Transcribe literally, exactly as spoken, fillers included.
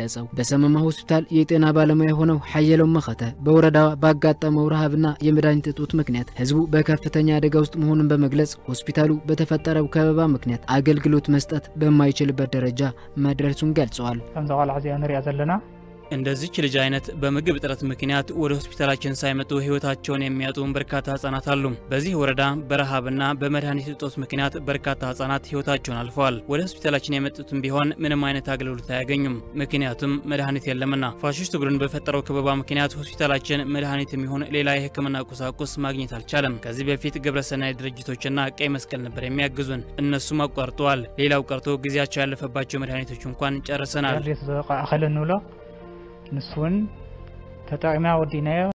ገለጸው በሰመማ ሆስፒታል የጤና ባለሙያ ሆነው ኃየሎም መኸተ በወረዳው ባጋጠመው ረሃብና የመድኃኒት እጦት ምክንያት ህዝቡ በከፍተኛ አደጋ ውስጥ መሆኑን በመግለጽ ሆስፒታሉ በተፈጠረው ከበባ ምክንያት አገልግሎት መስጠት በማይችልበት ደረጃ መድረሱን ገልጸዋል ከምዛዋል አዚያን ሪያ ዘለና እንደዚህ ልጅ አይነት በመግብ ጥረት ምክንያት ወደ ሆስፒታላችን ሳይመጡ ህይወታቸውን የሚያጡ በርካታ ህጻናት አሉ። በዚህ ወረዳ በረሃብና በመድኃኒት እጦት ምክንያት በርካታ ህጻናት ህይወታቸውን አልፈዋል። ወደ ሆስፒታላችን የመጡትም ቢሆን ምንም አይነት አገልግሎት አያገኙም። ምክንያቱም መድኃኒት የለምና። ፋሺስት ቡድን በፈጠረው ከበባ ምክንያት ሆስፒታላችን መድኃኒት የሚሆን ሌላ የህክምና ቁሳቁስ ማግኘት አልቻለም። ከዚህ በፊት ግብረሰናይ ድርጅቶችና ቀይ መስቀል ነበር የሚያግዙን። እነሱም አቋርጠዋል። ሌላው ቀርቶ ግዚያቸው ያለፈባቸው መድኃኒቶች እንኳን ጨርሰናል. نسون تتعمى ودينايا